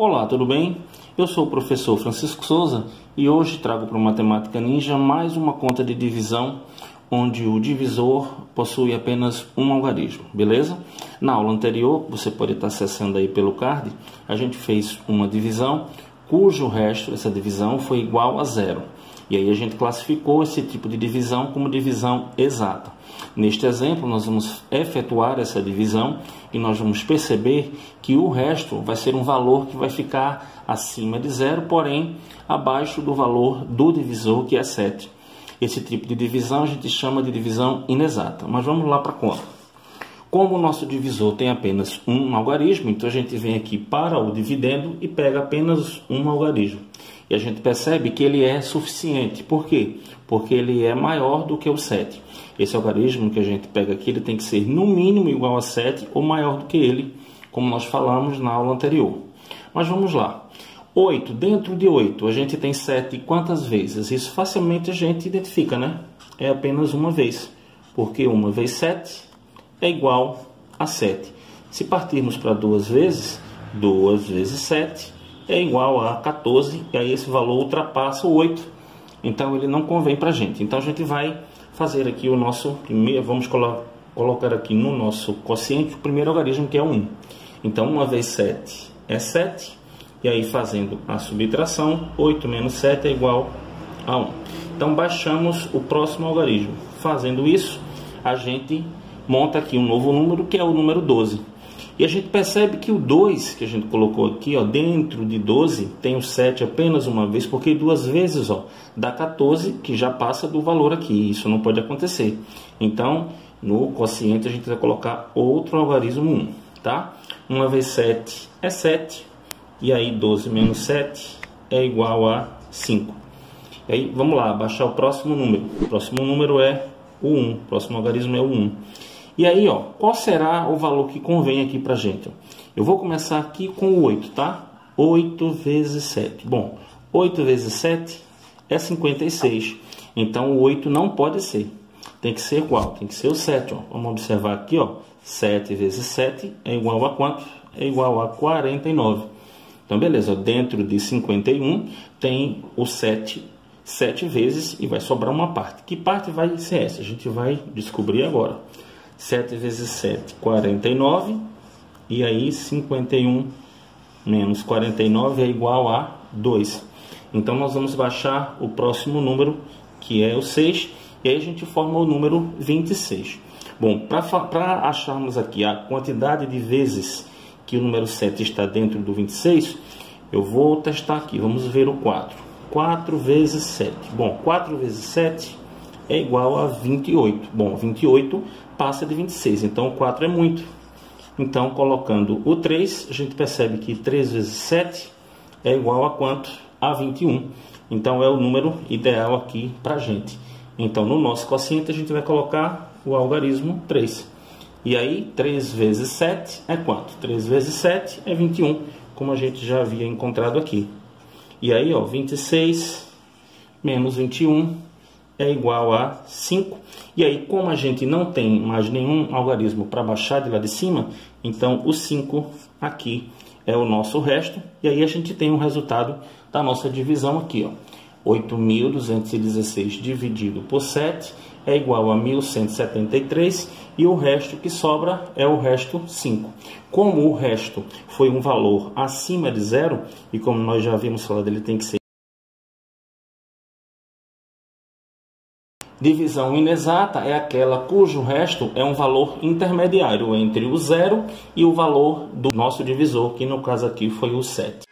Olá, tudo bem? Eu sou o professor Francisco Souza e hoje trago para o Matemática Ninja mais uma conta de divisão onde o divisor possui apenas um algarismo, beleza? Na aula anterior, você pode estar acessando aí pelo card, a gente fez uma divisão cujo resto, essa divisão, foi igual a zero. E aí a gente classificou esse tipo de divisão como divisão exata. Neste exemplo, nós vamos efetuar essa divisão e nós vamos perceber que o resto vai ser um valor que vai ficar acima de zero, porém abaixo do valor do divisor, que é 7. Esse tipo de divisão a gente chama de divisão inexata. Mas vamos lá para a conta. Como o nosso divisor tem apenas um algarismo, então a gente vem aqui para o dividendo e pega apenas um algarismo. E a gente percebe que ele é suficiente. Por quê? Porque ele é maior do que o 7. Esse algarismo que a gente pega aqui, ele tem que ser no mínimo igual a 7 ou maior do que ele, como nós falamos na aula anterior. Mas vamos lá. 8, dentro de 8, a gente tem 7 quantas vezes? Isso facilmente a gente identifica, né? É apenas uma vez, porque 1 vezes 7 é igual a 7. Se partirmos para 2 vezes, 2 vezes 7 é igual a 14, e aí esse valor ultrapassa o 8, então ele não convém para a gente. Então a gente vai fazer aqui o nosso primeiro, vamos colocar aqui no nosso quociente o primeiro algarismo, que é 1. Então 1 vezes 7 é 7, e aí fazendo a subtração, 8 menos 7 é igual a 1. Então baixamos o próximo algarismo. Fazendo isso, a gente monta aqui um novo número, que é o número 12. E a gente percebe que o 2 que a gente colocou aqui, ó, dentro de 12, tem o 7 apenas uma vez, porque duas vezes, ó, dá 14, que já passa do valor aqui. Isso não pode acontecer. Então, no quociente a gente vai colocar outro algarismo 1, tá? 1 vezes 7 é 7, e aí 12 menos 7 é igual a 5. E aí, vamos lá, baixar o próximo número. O próximo número é o 1, o próximo algarismo é o 1. E aí, ó, qual será o valor que convém aqui pra gente? Eu vou começar aqui com o 8, tá? 8 vezes 7. Bom, 8 vezes 7 é 56. Então, o 8 não pode ser. Tem que ser qual? Tem que ser o 7, ó. Vamos observar aqui, ó. 7 vezes 7 é igual a quanto? É igual a 49. Então, beleza. Dentro de 51 tem o 7, 7 vezes, e vai sobrar uma parte. Que parte vai ser essa? A gente vai descobrir agora. 7 vezes 7, 49, e aí 51 menos 49 é igual a 2. Então, nós vamos baixar o próximo número, que é o 6, e aí a gente forma o número 26. Bom, para acharmos aqui a quantidade de vezes que o número 7 está dentro do 26, eu vou testar aqui, vamos ver o 4. 4 vezes 7. Bom, 4 vezes 7 é igual a 28. Bom, 28 passa de 26, então 4 é muito. Então, colocando o 3, a gente percebe que 3 vezes 7 é igual a quanto? A 21. Então, é o número ideal aqui para a gente. Então, no nosso quociente, a gente vai colocar o algarismo 3. E aí, 3 vezes 7 é quanto? 3 vezes 7 é 21, como a gente já havia encontrado aqui. E aí, ó, 26 menos 21 é igual a 5. E aí, como a gente não tem mais nenhum algarismo para baixar de lá de cima, então o 5 aqui é o nosso resto. E aí a gente tem o resultado da nossa divisão aqui, ó. 8.216 dividido por 7 é igual a 1.173, e o resto que sobra é o resto 5. Como o resto foi um valor acima de zero, e como nós já havíamos falado, ele tem que ser divisão inexata é aquela cujo resto é um valor intermediário entre o zero e o valor do nosso divisor, que no caso aqui foi o 7.